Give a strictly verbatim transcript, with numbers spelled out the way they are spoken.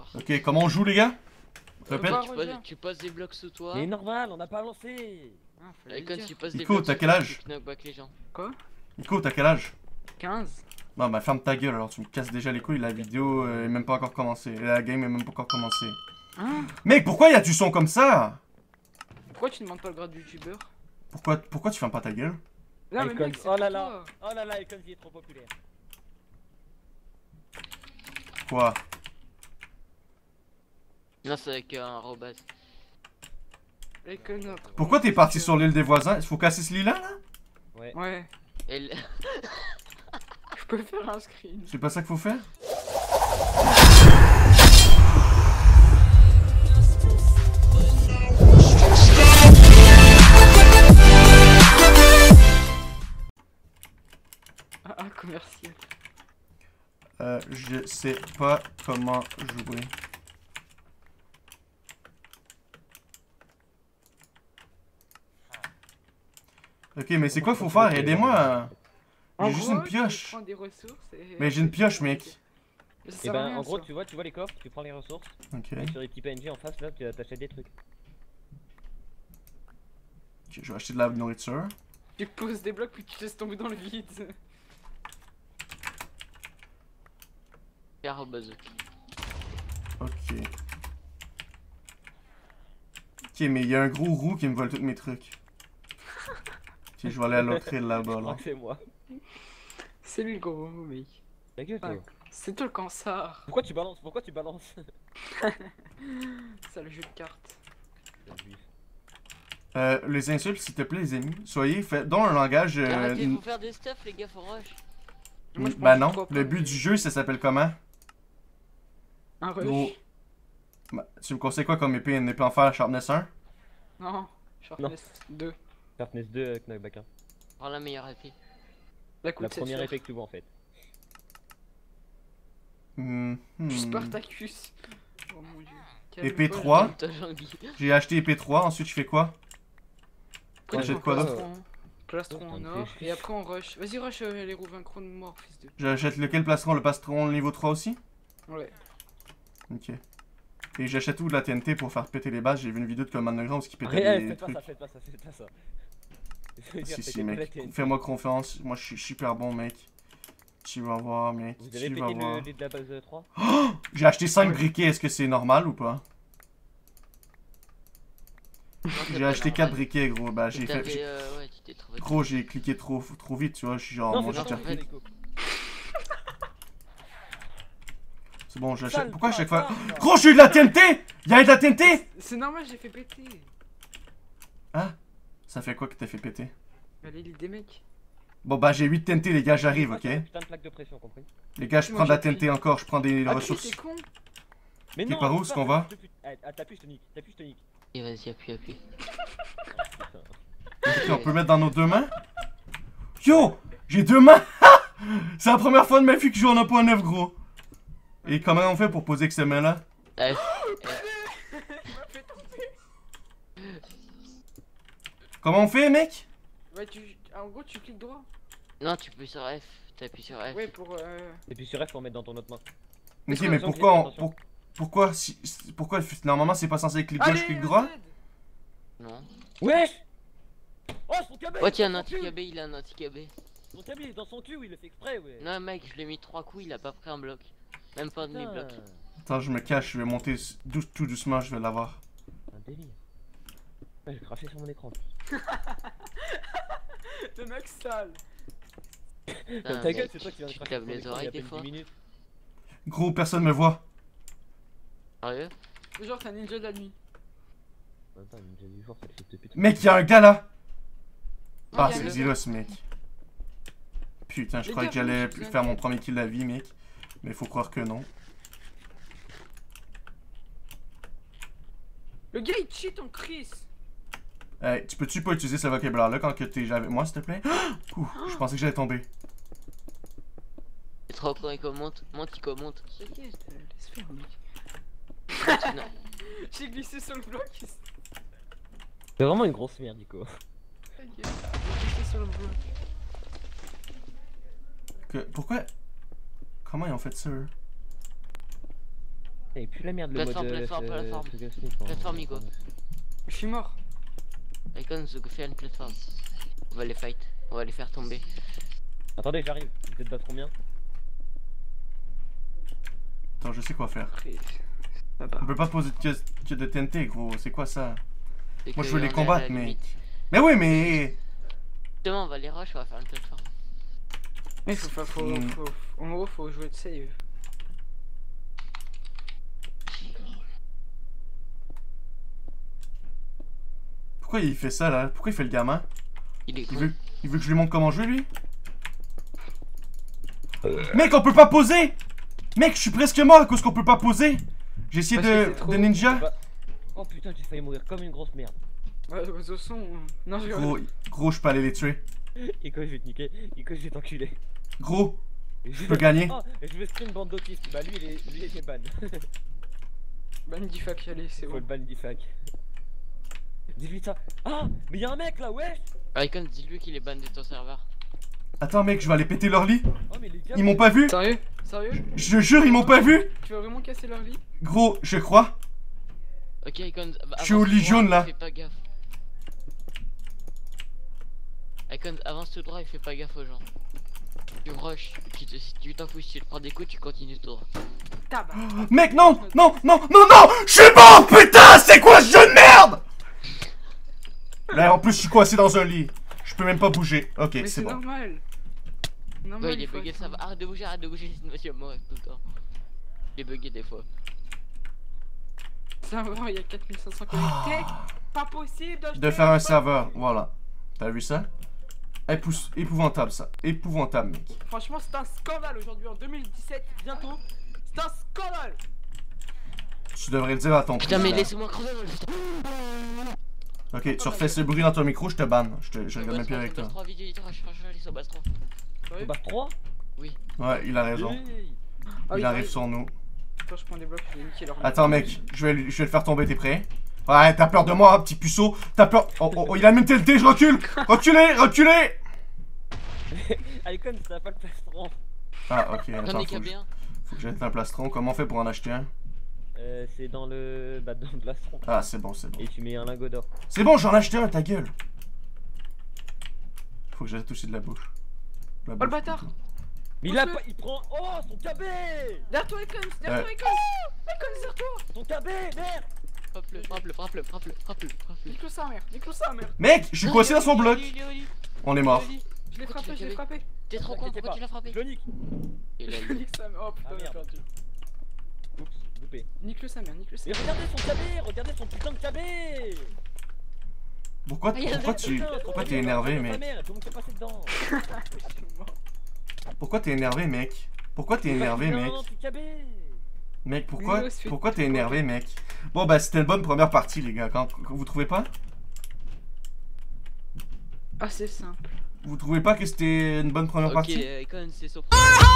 voir. Ok, comment on joue les gars? Tu, euh, bah, tu, poses, tu poses des blocs sous toi. Mais normal, on n'a pas avancé. Ah, Icon, tu poses des Ico, blocs t'as quel âge? Quoi? Ico, t'as quel âge? quinze. Non bah ferme ta gueule alors, tu me casses déjà les couilles, la vidéo est même pas encore commencée, la game est même pas encore commencée. Hein? Mec, pourquoi y'a du son comme ça? Pourquoi tu demandes pas le grade du youtubeur? Pourquoi, pourquoi tu fermes pas ta gueule? Non, mais mec, oh là là, oh là là, IconZ est trop populaire. Quoi? Non, c'est avec un robot. Pourquoi t'es parti sur l'île des voisins? Il faut casser ce lit là là? Ouais. Ouais. Et je peux faire un screen. C'est pas ça qu'il faut faire? Ah, commercial. Euh, je sais pas comment jouer. Ok, mais c'est quoi faut faire? Aidez-moi. J'ai juste une pioche. Des et... Mais j'ai une pioche, mec. Et ben, en gros, tu vois, tu vois les coffres, tu prends les ressources. Ok. Et sur les petits P N J en face, là, tu achètes des trucs. Ok, je vais acheter de la nourriture. Tu poses des blocs puis tu laisses tomber dans le vide. Ok. Ok, mais il y a un gros roux qui me vole tous mes trucs. Ok, je vais aller à l'autre île là-bas. Là. C'est moi. C'est lui le gros roux, mec. Ta gueule, toi. C'est toi le cancer. Pourquoi tu balances? Pourquoi tu balances? Ça le jeu de cartes. Euh, les insultes, s'il te plaît, les amis. Soyez faits dans un langage. Euh... Arrêtez de vous faire des stuff, les gars, faut rush. Moi, bah non, le but du jeu, ça s'appelle comment? Un rush. Gros... Bah, tu me conseilles quoi comme épée? Une épée en fer, Sharpness un? Non, Sharpness non. deux. Sharpness deux, euh, Knockback un. Prends la meilleure épée. La, la première épée que tu vois en fait. Mmh. Hmm. Spartacus. Oh mon dieu. Épée trois. J'ai acheté épée trois, ensuite je fais quoi? J'achète quoi d'autre? Plastron en or, et après on rush. Vas-y rush euh, les roues vaincrons de mort, fils de... J'achète lequel plastron? Le plastron niveau trois aussi? Ouais. Ok. Et j'achète où de la T N T pour faire péter les bases? J'ai vu une vidéo de Command Underground qui pétait ouais, les trucs. Pas ça, faites pas ça, faites pas ça. Ah, si si mec, fais-moi confiance, moi je suis super bon mec. Tu vas voir mec, vous tu vas voir. Le, de la base trois oh. J'ai acheté cinq ouais. briquets, est-ce que c'est normal ou pas? J'ai acheté quatre briquets gros, bah j'ai fait... Euh, ouais, tu trouvé gros j'ai cliqué trop trop vite tu vois, je suis genre mon interprète. C'est bon, j'achète... Pourquoi à chaque fois... Gros j'ai eu de la T N T! Y'a eu de la T N T! C'est normal, j'ai fait péter. Ah? Ça fait quoi que t'as fait péter? Allez l'île des mecs. Bon bah j'ai huit T N T les gars, j'arrive ok? Putain de plaque de pression, compris? Les gars je prends de la T N T encore, je prends des ressources. Mais non, par où est-ce qu'on va? T'appuies je te nique, t'appuies je te nique. Et vas-y, appuie, appuie. Okay, on peut mettre dans nos deux mains? Yo! J'ai deux mains! C'est la première fois de ma vie que je joue en un point neuf, gros! Et comment on fait pour poser que ces mains-là? euh, euh... Comment on fait, mec? Ouais, tu... En gros, tu cliques droit. Non, tu peux sur F. T'appuies sur F. Ouais, pour... Euh... T'appuies sur F pour mettre dans ton autre main. Ok, mais pourquoi on... Pour... Pourquoi si, pourquoi normalement c'est pas censé clic gauche clic droit? Non. Wesh. Oh son cabé. Ouais tiens un anti-cabé, il a un anti-cabé. Son cabé il est dans son cul, il le fait exprès ouais. Non mec je l'ai mis trois coups, il a pas pris un bloc. Même pas un demi-bloc. Attends je me cache, je vais monter dou tout doucement, je vais l'avoir. Un délire. Ouais, j'ai craché sur mon écran. Le mec sale. Ta gueule c'est toi qui viens de cracher les oreilles des fois. Gros personne me voit. Sérieux? Genre c'est un ninja de la nuit. Attends, ninja du jour, ça fait de putain. Mec y'a un gars là. Ah c'est Xylos mec. Putain je croyais que j'allais faire mon premier kill de la vie mec. Mais faut croire que non. Le gars il cheat en Chris. Eh tu peux-tu pas utiliser ce vocabulaire là quand que t'es avec moi s'il te plaît? Ouh je pensais que j'allais tomber. C'est trop con il commente, monte il commente. Ok je te laisse faire mec. J'ai glissé sur le bloc. C'est vraiment une grosse merde, Nico. J'ai glissé sur le bloc. Que, pourquoi? Comment ils ont fait ça eux? Et puis la merde, le plateforme, mode... Plateforme, euh, plateforme, plateforme. Plateforme, Igo. Je suis mort. IconZ, go faire une plateforme. On va les fight, on va les faire tomber. Attendez, j'arrive. Vous êtes battre combien? Attends, je sais quoi faire. On peut pas poser que, que de T N T, gros. C'est quoi ça? Moi, je veux les combattre, mais... Limite. Mais oui, mais... Demain, on va les rush, on va faire une plateforme. Mais faut, faut, faut, mmh. faut, faut, en gros, faut jouer de save. Pourquoi il fait ça là? Pourquoi il fait le gamin? Il est con. Il veut, il veut que je lui montre comment jouer lui? euh... Mec, on peut pas poser! Mec, je suis presque mort à cause qu'on peut pas poser! J'ai essayé de, de ninja. Pas... Oh putain, j'ai failli mourir comme une grosse merde. Ouais, de toute façon. Non, j'ai gros, gros, je peux aller les tuer. Ico, je vais te niquer. Ico, je vais t'enculer. Gros, je peux gagner. Oh, je vais stream bande d'autistes. Bah, lui, il est, lui, il est ban. Ban difac, allez, c'est bon. Faut le ban difac. Dis-lui ça. Ah, mais y'a un mec là, ouais. Icon, dis-lui qu'il est ban de ton serveur. Attends, mec, je vais aller péter leur lit. Oh, mais les gars, ils m'ont pas vu. Sérieux? Sérieux? Je, je jure, ils m'ont pas vu. Tu vas vraiment casser leur lit? Gros, je crois. Ok, Icon. Bah, je suis au lit jaune là. Fais pas gaffe. Icon, avance tout droit et fais pas gaffe aux gens. Tu rush, tu t'en fous, si tu te prends des coups, tu continues tout droit. Tabac. Oh, mec, non, non, non, non, non, je suis mort, putain, c'est quoi ce jeu de merde? Là, en plus, je suis coincé dans un lit. Je peux même pas bouger. Ok, c'est bon. Normal. Normal, ouais, il est bugué, ça va. Arrête de bouger, arrête de bouger, sinon tu vas mourir tout le temps. Il est bugué des fois. Serveur, il y a quatre mille cinq cents connectés. Pas possible de faire un serveur, voilà. T'as vu ça? Épousse, épouvantable ça, épouvantable mec. Franchement c'est un scandale aujourd'hui en deux mille dix-sept, bientôt. C'est un scandale. Tu devrais le dire à ton... Putain mais laissez-moi crever. Ok, tu refais ce bruit dans ton micro, je te banne. Je, te, je regarde même plus avec toi. Bass trois. Oui. Ouais, il a raison. Il arrive sur nous. Attends mec, je vais, je vais le faire tomber, t'es prêt? Ouais, t'as peur de moi, hein, petit puceau. T'as peur. Oh, oh, oh, il a mis une T N T, je recule. Reculez, reculez. Icon, t'as pas le plastron. Ah, ok, attends, faut que, je... faut que j'achète un plastron. Comment on fait pour en acheter un? Euh, c'est dans le... Bah, dans le plastron. Ah, c'est bon, c'est bon. Et tu mets un lingot d'or. C'est bon, j'en ai acheté un, ta gueule. Faut que j'achète aussi de la bouche. La bouche. Oh, le bâtard. Mais il a pas... Il prend... Oh, son K B. Derrière toi, Icon, derrière toi, Icon. Icon, derrière toi. Ton K B, merde. Frappe-le, frappe-le, frappe-le, frappe-le, frappe-le, frappe-le. Nique-le ça, merde, nique-le ça, merde. Mec, je suis coincé dans son bloc. On est mort. Je l'ai frappé, je l'ai frappé. T'es trop con, pourquoi tu l'as frappé? Je nique. Je nique ça, merde. Oh putain, j'ai perdu. Oups, loupé. Nique-le ça, merde, nique-le ça. Mais regardez son cabé, regardez son putain de cabé. Pourquoi tu... Pourquoi t'es énervé, mec? Pourquoi t'es énervé, mec? Pourquoi t'es énervé, mec? Mec, pourquoi, pourquoi t'es énervé, mec? Bon, bah, c'était une bonne première partie, les gars. Quand, quand vous trouvez pas? Ah, c'est simple. Vous trouvez pas que c'était une bonne première okay, partie? Icon, c'est surprenant.